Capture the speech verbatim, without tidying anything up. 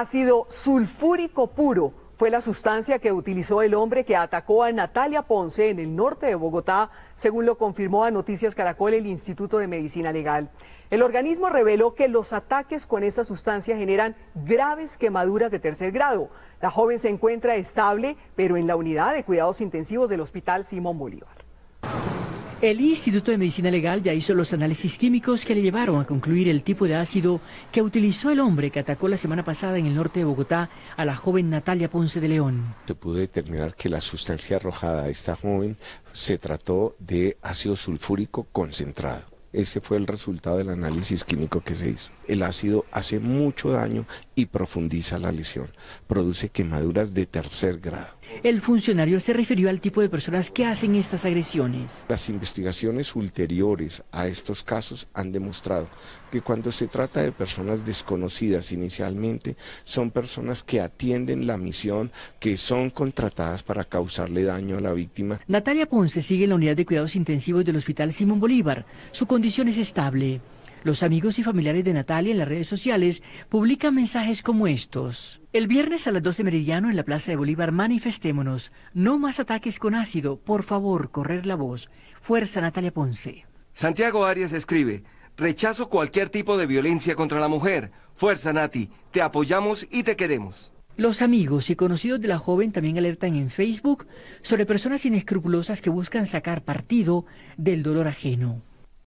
Ácido sulfúrico puro fue la sustancia que utilizó el hombre que atacó a Natalia Ponce en el norte de Bogotá, según lo confirmó a Noticias Caracol el Instituto de Medicina Legal. El organismo reveló que los ataques con esta sustancia generan graves quemaduras de tercer grado. La joven se encuentra estable, pero en la unidad de cuidados intensivos del Hospital Simón Bolívar. El Instituto de Medicina Legal ya hizo los análisis químicos que le llevaron a concluir el tipo de ácido que utilizó el hombre que atacó la semana pasada en el norte de Bogotá a la joven Natalia Ponce de León. Se pudo determinar que la sustancia arrojada a esta joven se trató de ácido sulfúrico concentrado. Ese fue el resultado del análisis químico que se hizo. El ácido hace mucho daño y profundiza la lesión. Produce quemaduras de tercer grado. El funcionario se refirió al tipo de personas que hacen estas agresiones. Las investigaciones ulteriores a estos casos han demostrado que cuando se trata de personas desconocidas inicialmente, son personas que atienden la misión, que son contratadas para causarle daño a la víctima. Natalia Ponce sigue en la unidad de cuidados intensivos del Hospital Simón Bolívar. Su condición es estable. Los amigos y familiares de Natalia en las redes sociales publican mensajes como estos. El viernes a las doce meridiano en la Plaza de Bolívar manifestémonos. No más ataques con ácido. Por favor, correr la voz. Fuerza Natalia Ponce. Santiago Arias escribe, rechazo cualquier tipo de violencia contra la mujer. Fuerza Nati, te apoyamos y te queremos. Los amigos y conocidos de la joven también alertan en Facebook sobre personas inescrupulosas que buscan sacar partido del dolor ajeno.